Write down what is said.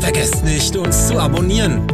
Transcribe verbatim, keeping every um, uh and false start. Vergesst nicht, uns zu abonnieren.